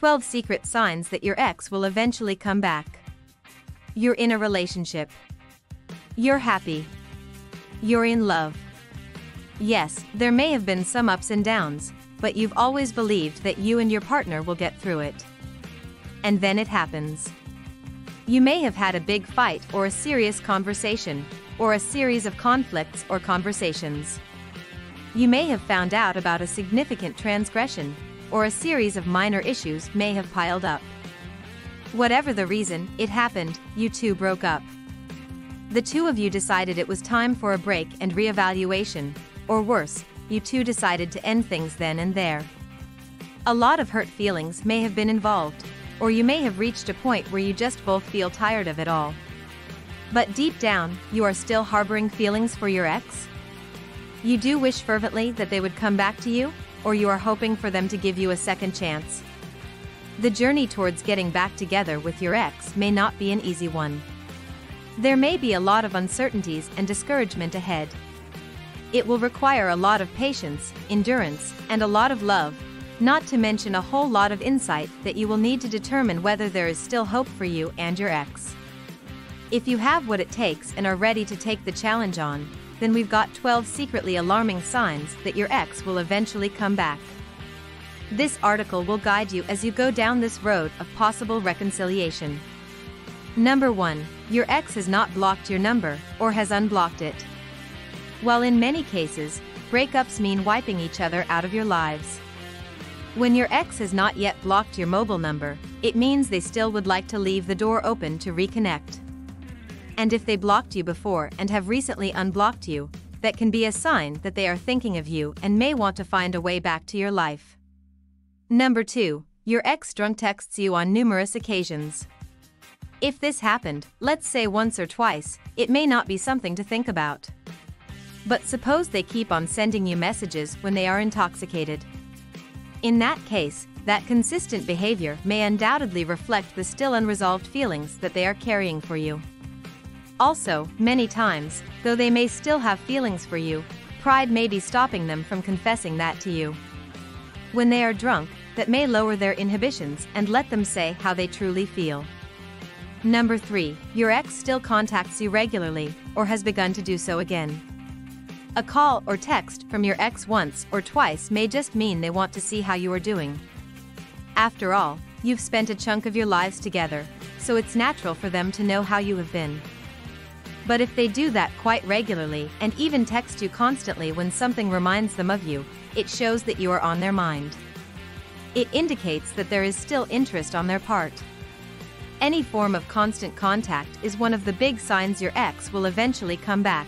12 secret signs that your ex will eventually come back. You're in a relationship. You're happy. You're in love. Yes, there may have been some ups and downs, but you've always believed that you and your partner will get through it. And then it happens. You may have had a big fight or a serious conversation, or a series of conflicts or conversations. You may have found out about a significant transgression, or a series of minor issues may have piled up. Whatever the reason, it happened, you two broke up. The two of you decided it was time for a break and reevaluation, or worse, you two decided to end things then and there. A lot of hurt feelings may have been involved, or you may have reached a point where you just both feel tired of it all. But deep down, you are still harboring feelings for your ex? You do wish fervently that they would come back to you, or you are hoping for them to give you a second chance. The journey towards getting back together with your ex may not be an easy one. There may be a lot of uncertainties and discouragement ahead. It will require a lot of patience, endurance, and a lot of love, not to mention a whole lot of insight that you will need to determine whether there is still hope for you and your ex. If you have what it takes and are ready to take the challenge on, then we've got 12 secretly alarming signs that your ex will eventually come back. This article will guide you as you go down this road of possible reconciliation. Number 1. Your ex has not blocked your number or has unblocked it. While in many cases, breakups mean wiping each other out of your lives. When your ex has not yet blocked your mobile number, it means they still would like to leave the door open to reconnect. And if they blocked you before and have recently unblocked you, that can be a sign that they are thinking of you and may want to find a way back to your life. Number 2. Your ex drunk texts you on numerous occasions. If this happened, let's say once or twice, it may not be something to think about. But suppose they keep on sending you messages when they are intoxicated. In that case, that consistent behavior may undoubtedly reflect the still unresolved feelings that they are carrying for you. Also, many times, though they may still have feelings for you, pride may be stopping them from confessing that to you. When they are drunk, that may lower their inhibitions and let them say how they truly feel. Number 3. Your ex still contacts you regularly, or has begun to do so again. A call or text from your ex once or twice may just mean they want to see how you are doing. After all, you've spent a chunk of your lives together, so it's natural for them to know how you have been. But if they do that quite regularly and even text you constantly when something reminds them of you, it shows that you are on their mind. It indicates that there is still interest on their part. Any form of constant contact is one of the big signs your ex will eventually come back.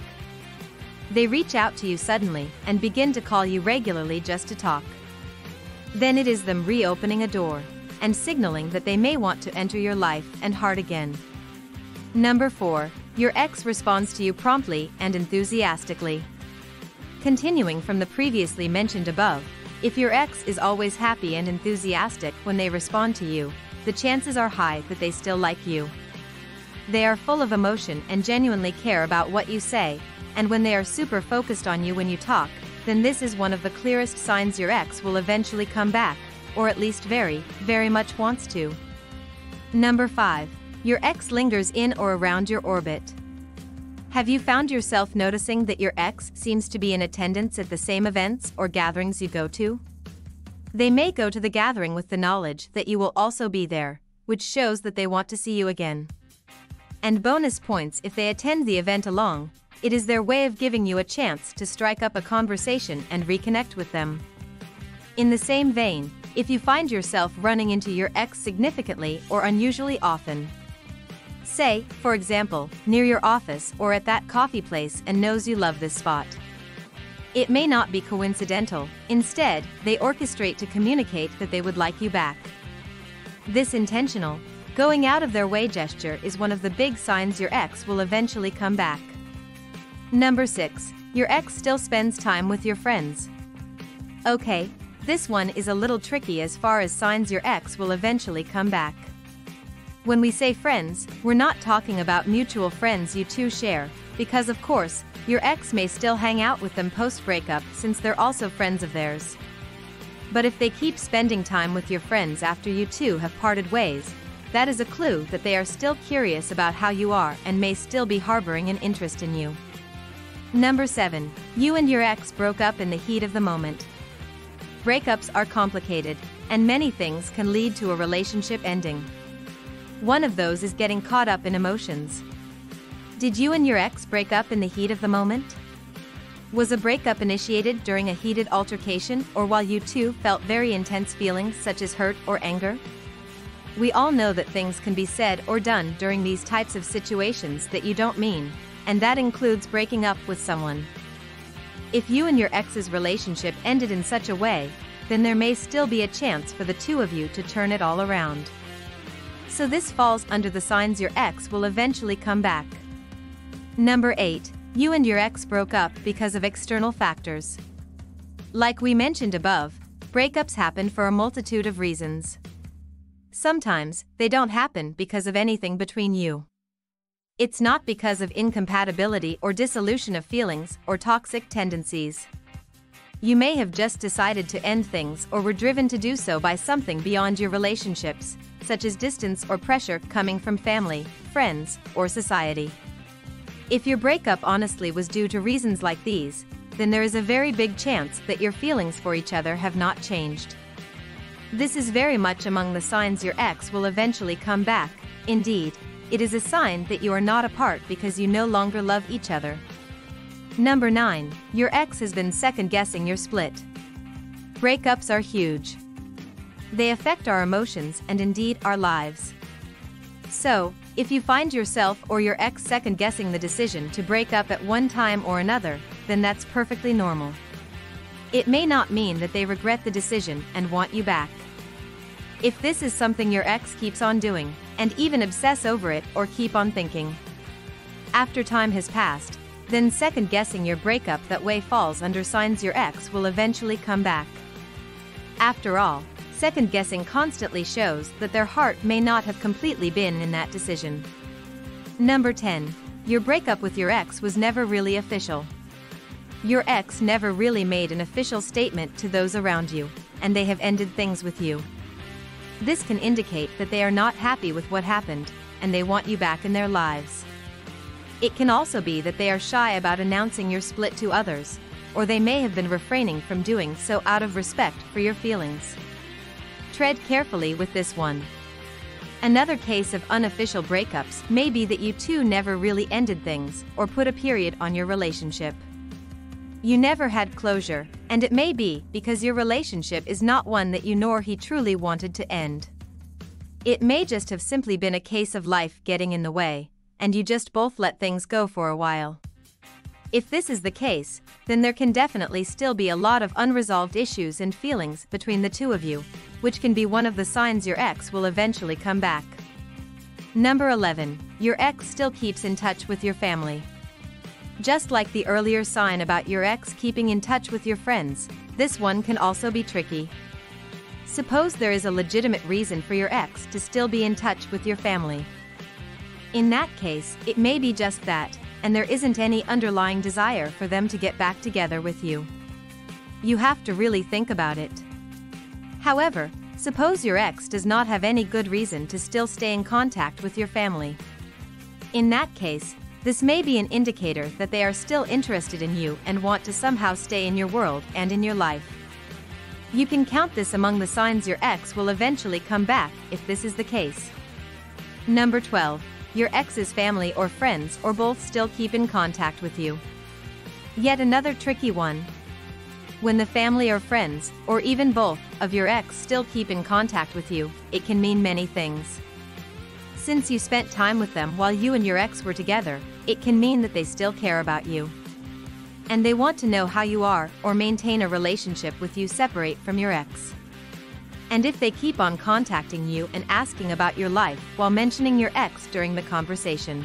They reach out to you suddenly and begin to call you regularly just to talk. Then it is them reopening a door and signaling that they may want to enter your life and heart again. Number 4. Your ex responds to you promptly and enthusiastically. Continuing from the previously mentioned above, if your ex is always happy and enthusiastic when they respond to you, the chances are high that they still like you. They are full of emotion and genuinely care about what you say, and when they are super focused on you when you talk, then this is one of the clearest signs your ex will eventually come back, or at least very, very much wants to. Number 5. Your ex lingers in or around your orbit. Have you found yourself noticing that your ex seems to be in attendance at the same events or gatherings you go to? They may go to the gathering with the knowledge that you will also be there, which shows that they want to see you again. And bonus points if they attend the event along. It is their way of giving you a chance to strike up a conversation and reconnect with them. In the same vein, if you find yourself running into your ex significantly or unusually often, say, for example, near your office or at that coffee place and knows you love this spot, it may not be coincidental. Instead, they orchestrate to communicate that they would like you back. This intentional, going out of their way gesture is one of the big signs your ex will eventually come back. Number 6. Your ex still spends time with your friends. Okay, this one is a little tricky as far as signs your ex will eventually come back. When we say friends, we're not talking about mutual friends you two share, because of course, your ex may still hang out with them post-breakup since they're also friends of theirs. But if they keep spending time with your friends after you two have parted ways, that is a clue that they are still curious about how you are and may still be harboring an interest in you. Number 7. You and your ex broke up in the heat of the moment. Breakups are complicated, and many things can lead to a relationship ending. One of those is getting caught up in emotions. Did you and your ex break up in the heat of the moment? Was a breakup initiated during a heated altercation or while you two felt very intense feelings such as hurt or anger? We all know that things can be said or done during these types of situations that you don't mean, and that includes breaking up with someone. If you and your ex's relationship ended in such a way, then there may still be a chance for the two of you to turn it all around. So this falls under the signs your ex will eventually come back. Number 8. You and your ex broke up because of external factors. Like we mentioned above, breakups happen for a multitude of reasons. Sometimes, they don't happen because of anything between you. It's not because of incompatibility or dissolution of feelings or toxic tendencies. You may have just decided to end things or were driven to do so by something beyond your relationships, such as distance or pressure coming from family, friends, or society. If your breakup honestly was due to reasons like these, then there is a very big chance that your feelings for each other have not changed. This is very much among the signs your ex will eventually come back. Indeed, it is a sign that you are not apart because you no longer love each other. Number 9. Your ex has been second-guessing your split. Breakups are huge. They affect our emotions and indeed our lives. So, if you find yourself or your ex second-guessing the decision to break up at one time or another, then that's perfectly normal. It may not mean that they regret the decision and want you back. If this is something your ex keeps on doing, and even obsess over it or keep on thinking after time has passed, then second-guessing your breakup that way falls under signs your ex will eventually come back. After all, second-guessing constantly shows that their heart may not have completely been in that decision. Number 10. Your breakup with your ex was never really official. Your ex never really made an official statement to those around you, and they have ended things with you. This can indicate that they are not happy with what happened, and they want you back in their lives. It can also be that they are shy about announcing your split to others, or they may have been refraining from doing so out of respect for your feelings. Tread carefully with this one. Another case of unofficial breakups may be that you two never really ended things or put a period on your relationship. You never had closure, and it may be because your relationship is not one that you nor he truly wanted to end. It may just have simply been a case of life getting in the way, and you just both let things go for a while. If this is the case, then there can definitely still be a lot of unresolved issues and feelings between the two of you, which can be one of the signs your ex will eventually come back. Number 11. Your ex still keeps in touch with your family. Just like the earlier sign about your ex keeping in touch with your friends, this one can also be tricky. Suppose there is a legitimate reason for your ex to still be in touch with your family. In that case, it may be just that, and there isn't any underlying desire for them to get back together with you. You have to really think about it. However, suppose your ex does not have any good reason to still stay in contact with your family. In that case, this may be an indicator that they are still interested in you and want to somehow stay in your world and in your life. You can count this among the signs your ex will eventually come back if this is the case. Number 12. Your ex's family or friends or both still keep in contact with you. Yet another tricky one. When the family or friends, or even both, of your ex still keep in contact with you, it can mean many things. Since you spent time with them while you and your ex were together, it can mean that they still care about you, and they want to know how you are or maintain a relationship with you separate from your ex. And if they keep on contacting you and asking about your life while mentioning your ex during the conversation,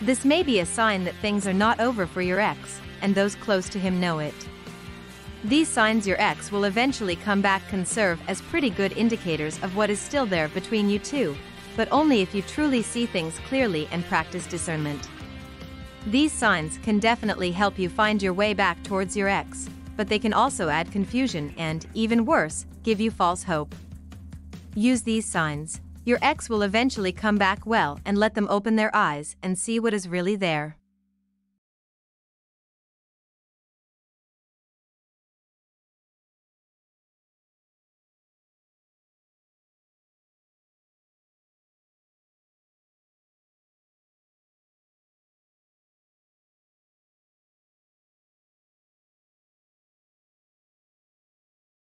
this may be a sign that things are not over for your ex, and those close to him know it. These signs your ex will eventually come back can serve as pretty good indicators of what is still there between you two, but only if you truly see things clearly and practice discernment. These signs can definitely help you find your way back towards your ex, but they can also add confusion and, even worse, give you false hope. Use these signs. Your ex will eventually come back well and let them open their eyes and see what is really there.